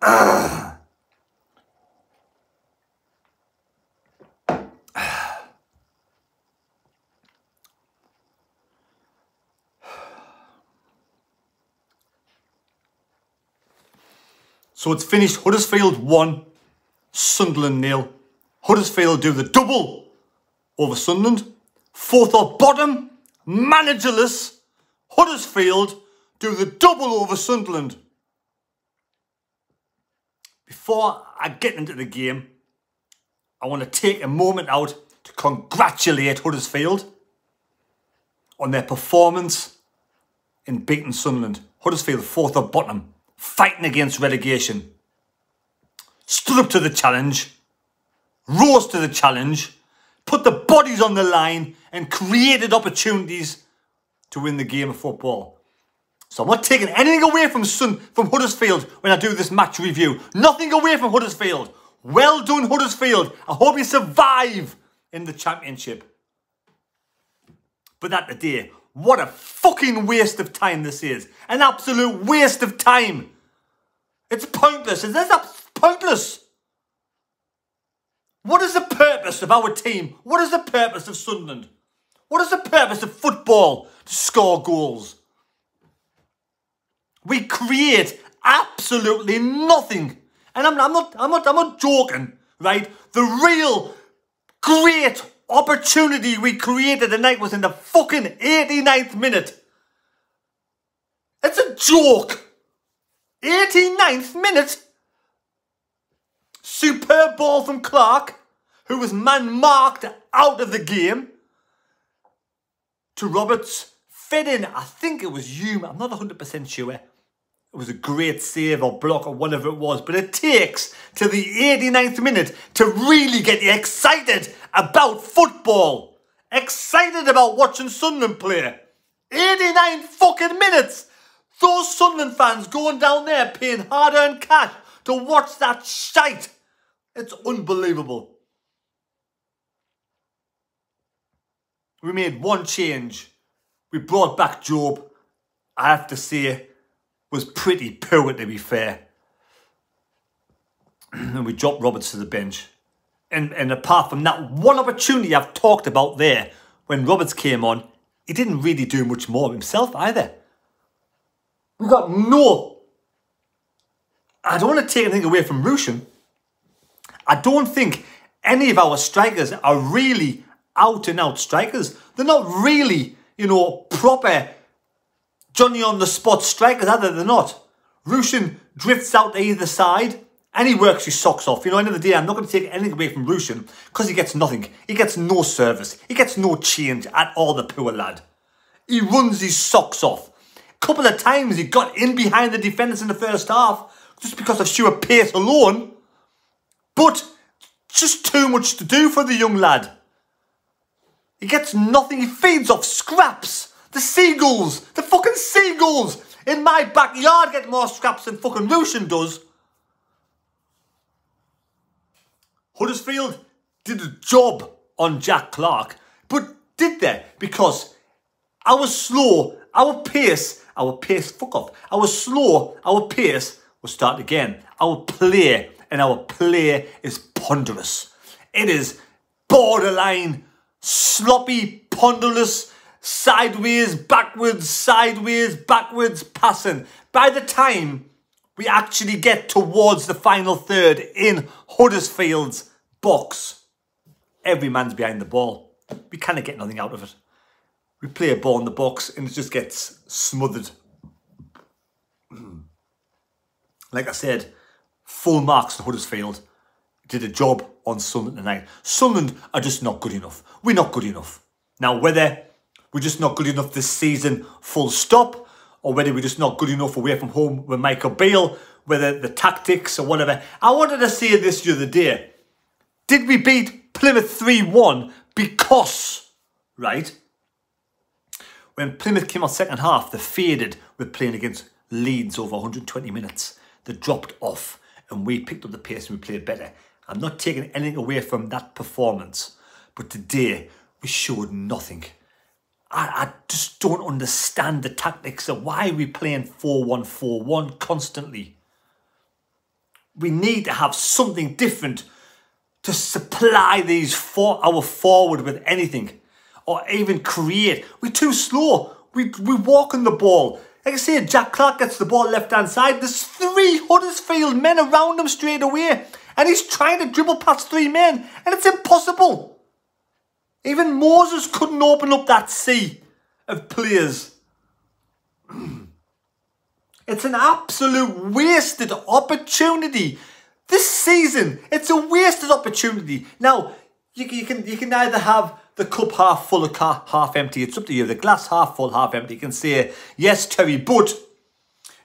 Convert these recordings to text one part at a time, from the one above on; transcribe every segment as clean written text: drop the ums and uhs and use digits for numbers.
So it's finished Huddersfield 1, Sunderland 0. Huddersfield do the double over Sunderland. Fourth or bottom, managerless. Huddersfield do the double over Sunderland. Before I get into the game, I want to take a moment out to congratulate Huddersfield on their performance in beating Sunderland. Huddersfield fourth or bottom, fighting against relegation, stood up to the challenge, rose to the challenge, put the bodies on the line and created opportunities to win the game of football. So I'm not taking anything away from Huddersfield when I do this match review. Nothing away from Huddersfield. Well done, Huddersfield. I hope you survive in the championship. But that today, what a fucking waste of time this is. An absolute waste of time. It's pointless. It's pointless. What is the purpose of our team? What is the purpose of Sunderland? What is the purpose of football? To score goals. We create absolutely nothing. And I'm not joking, right? The real great opportunity we created tonight was in the fucking 89th minute. It's a joke. 89th minute. Superb ball from Clark, who was man-marked out of the game, to Roberts. Fed in, I think it was Hume, I'm not 100% sure. It was a great save or block or whatever it was, but it takes to the 89th minute to really get you excited about football. Excited about watching Sunderland play. 89 fucking minutes. Those Sunderland fans going down there paying hard-earned cash to watch that shite. It's unbelievable. We made one change. We brought back Job, I have to say, was pretty poor, to be fair. And we dropped Roberts to the bench. And apart from that one opportunity I've talked about there, when Roberts came on, he didn't really do much more himself either. We got no... I don't want to take anything away from Rushin. I don't think any of our strikers are really out-and-out strikers. They're not really... you know, proper Johnny-on-the-spot strikers, other than not. Rushin drifts out to either side and he works his socks off. You know, at the end of the day, I'm not going to take anything away from Rushin because he gets nothing. He gets no service. He gets no change at all, the poor lad. He runs his socks off. A couple of times he got in behind the defenders in the first half just because of sheer pace alone. But just too much to do for the young lad. He gets nothing. He feeds off scraps. The seagulls. The fucking seagulls in my backyard get more scraps than fucking Rushin does. Huddersfield did a job on Jack Clark. But did they? Because our slow, our pace, fuck off. Our slow, our pace will start again. Our play is ponderous. It is borderline sloppy, ponderless, sideways, backwards passing. By the time we actually get towards the final third in Huddersfield's box, every man's behind the ball. We kind of get nothing out of it. We play a ball in the box and it just gets smothered. Like I said, full marks to Huddersfield. Did a job on Sunderland tonight. Sunderland are just not good enough. We're not good enough. Now, whether we're just not good enough this season, full stop, or whether we're just not good enough away from home with Michael Bale, whether the tactics or whatever. I wanted to say this the other day. Did we beat Plymouth 3-1 because, right, when Plymouth came out second half, they faded with playing against Leeds over 120 minutes. They dropped off and we picked up the pace and we played better. I'm not taking anything away from that performance. But today, we showed nothing. I just don't understand the tactics of why we're playing 4-1-4-1 constantly. we need to have something different to supply these our forward with anything or even create. We're too slow. We walk on the ball. Like I say, Jack Clark gets the ball left-hand side. There's three Huddersfield men around him straight away. And he's trying to dribble past three men. And it's impossible. Even Moses couldn't open up that sea of players. It's an absolute wasted opportunity. This season, it's a wasted opportunity. Now, you can either have the cup half full or half empty. It's up to you. The glass half full, half empty. You can say, yes, Terry, but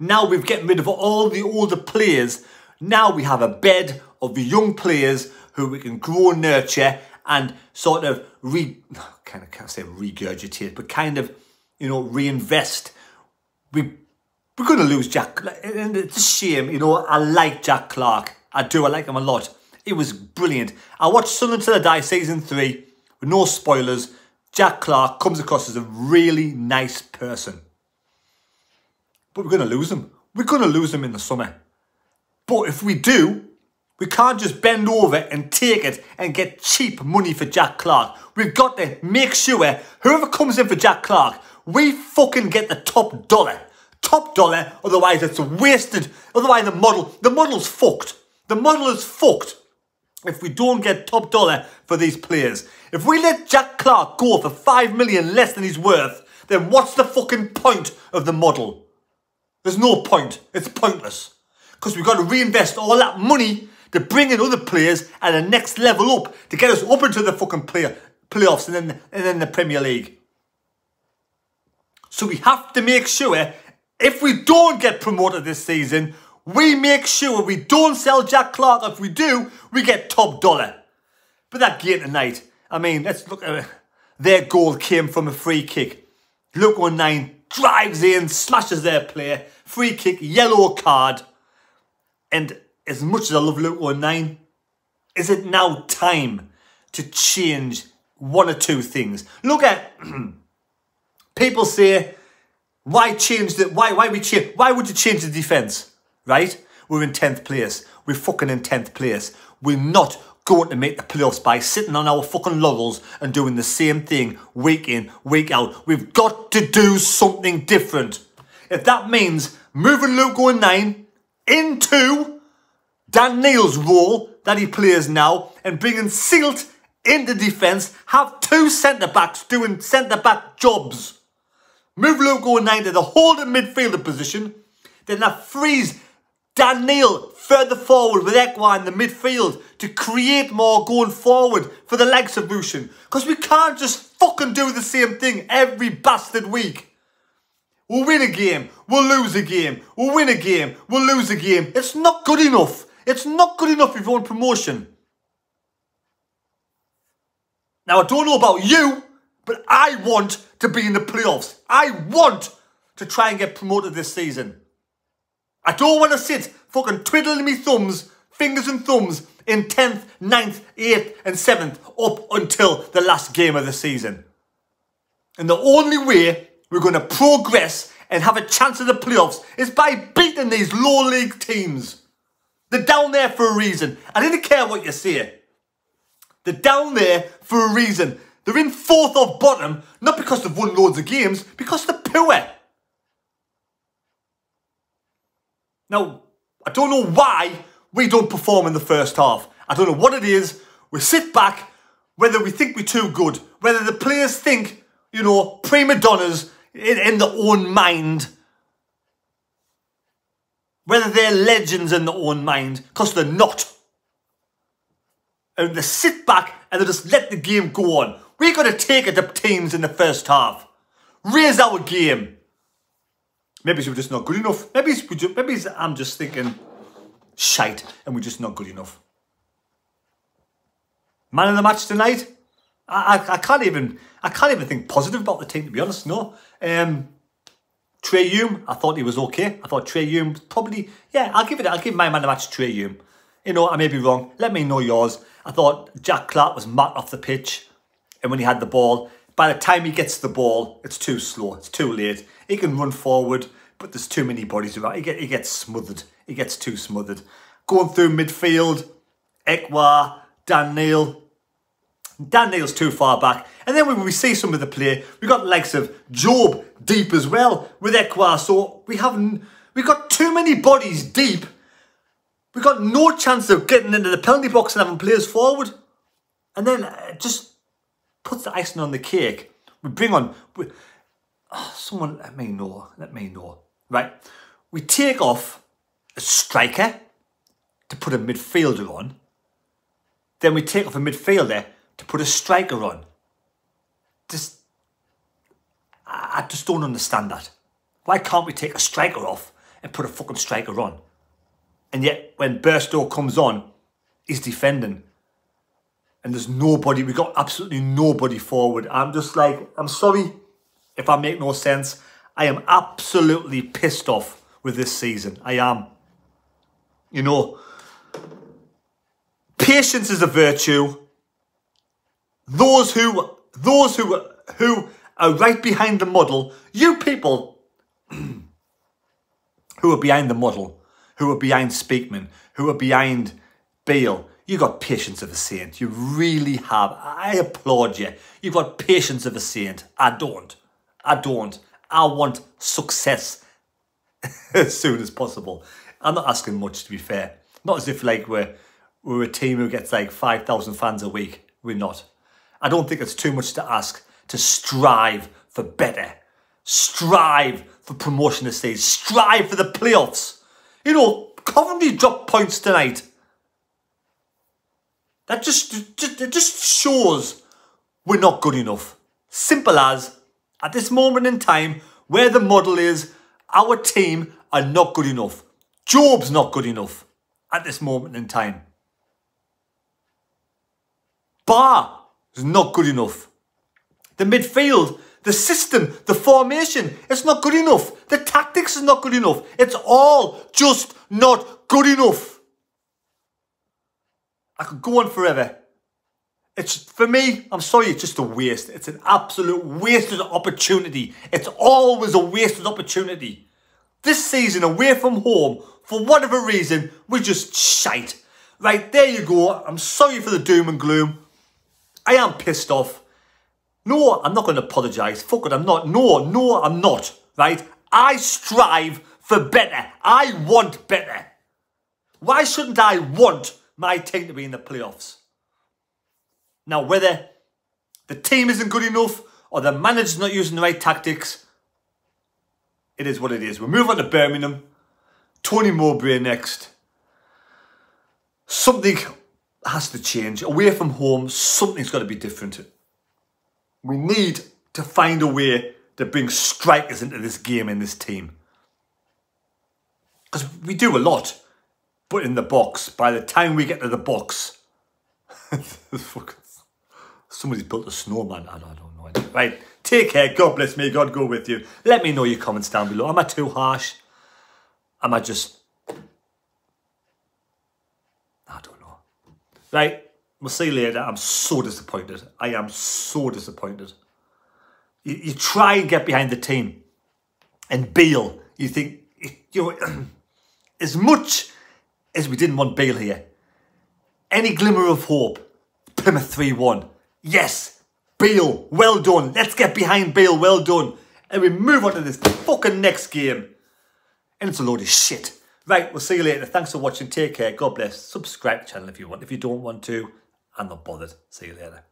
now we've gotten rid of all the older players. Now we have a bed of young players who we can grow and nurture and sort of can't say regurgitate, but kind of, you know, reinvest. We're going to lose Jack. And it's a shame, you know. I like Jack Clark. I do. I like him a lot. He was brilliant. I watched Sunderland Till I Die Season 3. With no spoilers. Jack Clark comes across as a really nice person. But we're going to lose him. We're going to lose him in the summer. But if we do, we can't just bend over and take it and get cheap money for Jack Clark. We've got to make sure whoever comes in for Jack Clark, we fucking get the top dollar. Top dollar, otherwise it's wasted. Otherwise the model's fucked. The model is fucked if we don't get top dollar for these players. If we let Jack Clark go for 5 million less than he's worth, then what's the fucking point of the model? There's no point. It's pointless. Because we've got to reinvest all that money to bring in other players at the next level up to get us up into the fucking playoffs and then the Premier League. So we have to make sure if we don't get promoted this season, we make sure we don't sell Jack Clark. If we do, we get top dollar. But that game tonight, I mean, let's look at it. Their goal came from a free kick. Luke O'Neill drives in, smashes their player. Free kick, yellow card. And as much as I love Luke O'Neill, is it now time to change one or two things? Look at people say, why change the why would you change the defence? Right? We're in 10th place. We're fucking in 10th place. We're not going to make the playoffs by sitting on our fucking laurels and doing the same thing week in, week out. We've got to do something different. If that means moving Lugo and 9 into Dan Neal's role that he plays now and bringing Silt into defence, have two centre-backs doing centre-back jobs. Move Lugo and 9 to the holding midfielder position. Then that frees Dan Neal further forward with Equa in the midfield to create more going forward for the likes of Rushin. Because we can't just fucking do the same thing every bastard week. We'll win a game, we'll lose a game, we'll win a game, we'll lose a game. It's not good enough. It's not good enough if you want promotion. Now, I don't know about you, but I want to be in the playoffs. I want to try and get promoted this season. I don't want to sit fucking twiddling me thumbs, fingers and thumbs, in 10th, 9th, 8th and 7th up until the last game of the season. And the only way we're going to progress and have a chance at the playoffs is by beating these low league teams. They're down there for a reason. I didn't care what you say. They're down there for a reason. They're in fourth or bottom, not because they've won loads of games, because they're poor. Now, I don't know why we don't perform in the first half. I don't know what it is. We sit back, whether we think we're too good, whether the players think, you know, prima donnas in their own mind, whether they're legends in their own mind, because they're not. And they sit back and they just let the game go on. We've got to take it to teams in the first half. Raise our game. Maybe we're just not good enough. Maybe I'm just thinking shite and we're just not good enough. Man of the match tonight? I can't even think positive about the team, to be honest, no. Trey Hume, I thought he was okay. I thought Trey Hume probably, yeah, I'll give my man of the match to Trey Hume. You know, I may be wrong. Let me know yours. I thought Jack Clark was mad off the pitch and when he had the ball. By the time he gets the ball, it's too slow. It's too late. He can run forward, but there's too many bodies around. He gets smothered. He gets too smothered. Going through midfield, Equa, Dan Neal. Dan Neal's too far back. And then when we see some of the play, we've got legs of Job deep as well with Equa. So we've got too many bodies deep. We've got no chance of getting into the penalty box and having players forward. And then it just puts the icing on the cake. We bring on... someone, let me know. Let me know. Right. We take off a striker to put a midfielder on. Then we take off a midfielder to put a striker on. Just, I just don't understand that. Why can't we take a striker off and put a fucking striker on? And yet, when Bursto comes on, he's defending. And there's nobody, we got absolutely nobody forward. I'm just like, I'm sorry if I make no sense. I am absolutely pissed off with this season. I am. You know, patience is a virtue. Those who are right behind the model, you people who are behind the model, who are behind Speakman, who are behind Bale, you got patience of a saint. You really have. I applaud you. You've got patience of a saint. I don't. I don't. I want success as soon as possible. I'm not asking much, to be fair. Not as if like we're a team who gets like 5,000 fans a week. We're not. I don't think it's too much to ask to strive for better. Strive for promotion this season. Strive for the playoffs. You know, Coventry dropped points tonight. That just shows we're not good enough. Simple as, at this moment in time, where the model is, our team are not good enough. Job's not good enough at this moment in time. Bar is not good enough. The midfield, the system, the formation, it's not good enough. The tactics is not good enough. It's all just not good enough. I could go on forever. It's, for me, I'm sorry, it's just a waste. It's an absolute wasted opportunity. It's always a wasted opportunity. This season, away from home, for whatever reason, we're just shite. Right, there you go. I'm sorry for the doom and gloom. I am pissed off. No, I'm not going to apologise. Fuck it, I'm not. No, I'm not. Right? I strive for better. I want better. Why shouldn't I want my team to be in the playoffs? Now, whether the team isn't good enough or the manager's not using the right tactics, it is what it is. We'll move on to Birmingham. Tony Mowbray next. Something has to change. Away from home, something's got to be different. We need to find a way to bring strikers into this game and this team. Because we do a lot, but in the box, by the time we get to the box, somebody's built a snowman. I don't know. Right, take care. God bless me. God go with you. Let me know your comments down below. Am I too harsh? Am I just... I don't know. Right. We'll see you later. I'm so disappointed. I am so disappointed. You try and get behind the team. And Bale, you think, you know, as much as we didn't want Bale here, any glimmer of hope, Plymouth 3-1. Yes, Bale, well done. Let's get behind Bale, well done. And we move on to this fucking next game. And it's a load of shit. Right, we'll see you later. Thanks for watching. Take care. God bless. Subscribe to the channel if you want. If you don't want to, I'm not bothered. See you later.